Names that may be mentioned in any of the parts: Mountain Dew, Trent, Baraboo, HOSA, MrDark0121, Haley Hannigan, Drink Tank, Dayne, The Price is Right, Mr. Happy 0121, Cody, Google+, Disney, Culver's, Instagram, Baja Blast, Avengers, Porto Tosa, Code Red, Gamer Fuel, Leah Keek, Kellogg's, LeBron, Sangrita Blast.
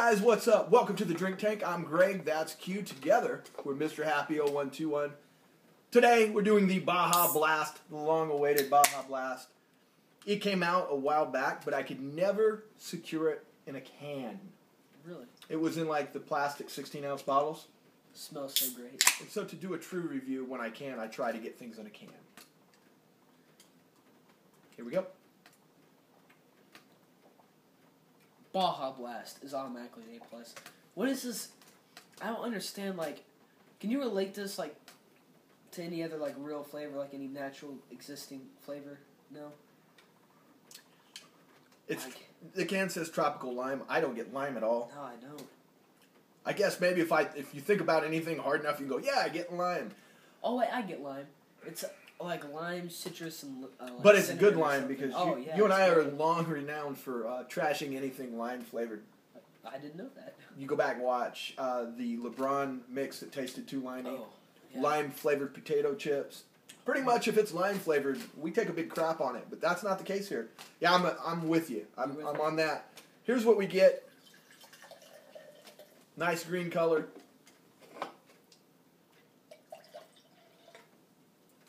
guys, what's up? Welcome to the Drink Tank. I'm Greg, that's Q. Together, we're Mr. Happy 0121. Today, we're doing the Baja Blast, the long-awaited Baja Blast. It came out a while back, but I could never secure it in a can. Really? It was in, like, the plastic 16-ounce bottles. It smells so great. And so to do a true review when I can, I try to get things in a can. Here we go. Baja Blast is automatically an A+. What is this? I don't understand, like, can you relate this, like, to any other, like, real flavor, like any natural existing flavor? No? It's like, the can says tropical lime. I don't get lime at all. No, I don't. I guess maybe if you think about anything hard enough, you can go, yeah, I get lime. Oh, wait, I get lime. It's like lime, citrus, and like but it's a good lime because you and I are long renowned for trashing anything lime flavored. I didn't know that. You go back and watch the LeBron mix that tasted too limey. Oh, yeah. Lime flavored potato chips. Pretty much, if it's lime flavored, we take a big crap on it. But that's not the case here. Yeah, I'm with you. I'm on that. Here's what we get. Nice green color.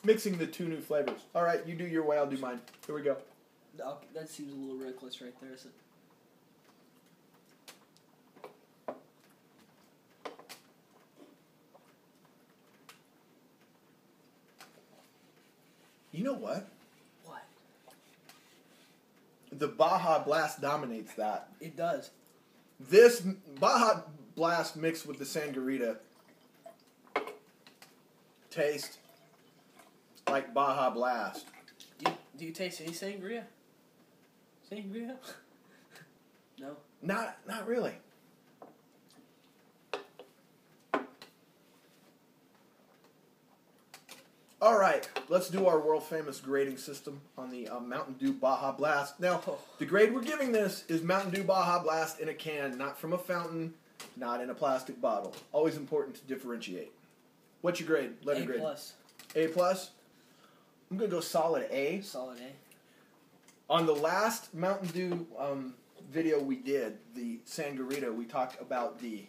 Mixing the two new flavors. All right, you do your way, I'll do mine. Here we go. That seems a little reckless right there, isn't it? You know what? What? The Baja Blast dominates that. It does. This Baja Blast mixed with the Sangarita taste like Baja Blast. Do you taste any sangria? Sangria? No. Not really. All right, let's do our world famous grading system on the Mountain Dew Baja Blast. Now, the grade we're giving this is Mountain Dew Baja Blast in a can, not from a fountain, not in a plastic bottle. Always important to differentiate. What's your grade? Letter grade. A plus. I'm going to go solid A. Solid A. On the last Mountain Dew video we did, the Sangarita, we talked about the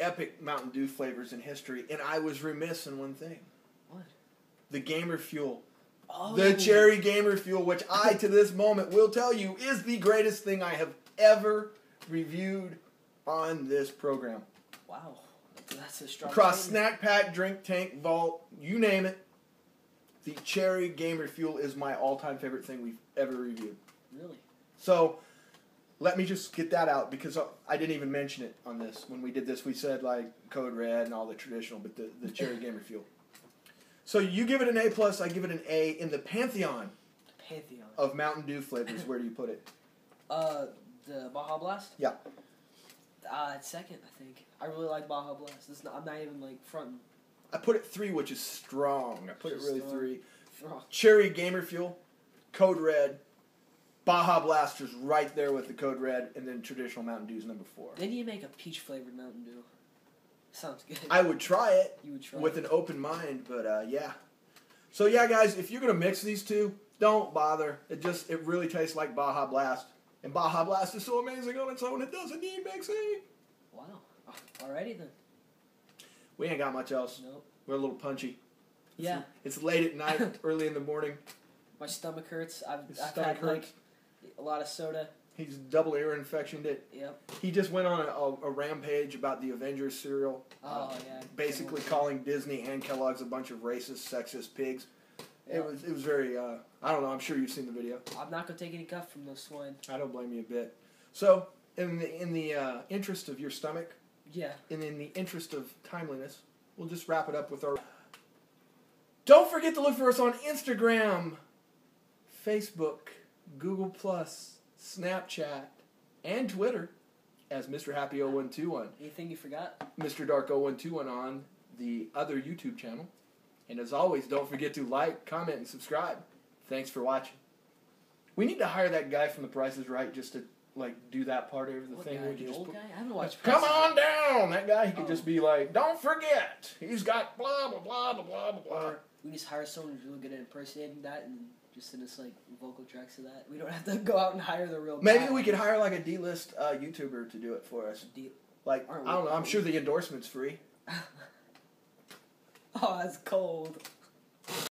epic Mountain Dew flavors in history, and I was remiss in one thing. What? The Gamer Fuel. Oh. The cherry Gamer Fuel, which I, to this moment, will tell you is the greatest thing I have ever reviewed on this program. Wow. That's a strong across statement. Snack Pack, Drink Tank, Vault, you name it. The cherry Gamer Fuel is my all-time favorite thing we've ever reviewed. Really? So, let me just get that out because I didn't even mention it on this. When we did this, we said, like, Code Red and all the traditional, but the cherry Gamer Fuel. So, you give it an A+, I give it an A in the pantheon. The pantheon. Of Mountain Dew flavors. Where do you put it? The Baja Blast? Yeah. It's second, I think. I really like Baja Blast. I'm not even, like, fronting. I put it 3, which is strong. I put it really 3. Strong. Cherry Gamer Fuel, Code Red, Baja Blast is right there with the Code Red, and then traditional Mountain Dew is number 4. Then you make a peach-flavored Mountain Dew. Sounds good. I would try it. You would try with an open mind, but, yeah. So, yeah, guys, if you're going to mix these two, don't bother. It really tastes like Baja Blast. And Baja Blast is so amazing on its own, it doesn't need mixing. Wow. Alrighty then. We ain't got much else. Nope. We're a little punchy. Yeah. It's late at night, early in the morning. My stomach hurts. I've had like a lot of soda. He's double ear infectioned it. Yep. He just went on a rampage about the Avengers cereal. Oh, yeah. Basically calling Disney and Kellogg's a bunch of racist, sexist pigs. Yep. It was very, I don't know, I'm sure you've seen the video. I'm not going to take any guff from this one. I don't blame you a bit. So, in the interest of your stomach, yeah, and in the interest of timeliness, we'll just wrap it up with our... Don't forget to look for us on Instagram, Facebook, Google+, Snapchat, and Twitter as Mr. Happy 0121. Anything you forgot? MrDark0121 on the other YouTube channel. And as always, don't forget to like, comment, and subscribe. Thanks for watching. We need to hire that guy from The Price is Right just to, like, do that part of the thing. Guy? The old guy? I haven't watched Price is Right. Come on down! That guy, he could just be like, don't forget, he's got blah, blah, blah, blah, blah, blah. Or we just hire someone who's really good at impersonating that and just send us like vocal tracks of that. We don't have to go out and hire the real. Maybe guy. We could hire like a D-list YouTuber to do it for us. Like I don't know. I'm sure the endorsement's free. Oh, that's cold.